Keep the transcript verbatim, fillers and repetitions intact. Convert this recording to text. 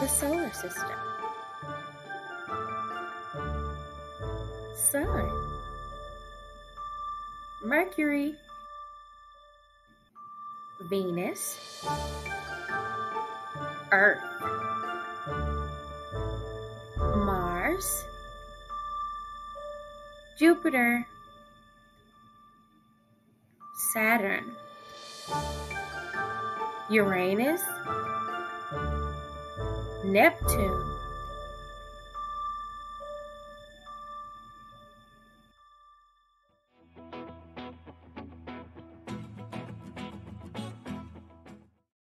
the solar system. Sun, Mercury, Venus, Earth, Mars, Jupiter, Saturn, Uranus, Neptune,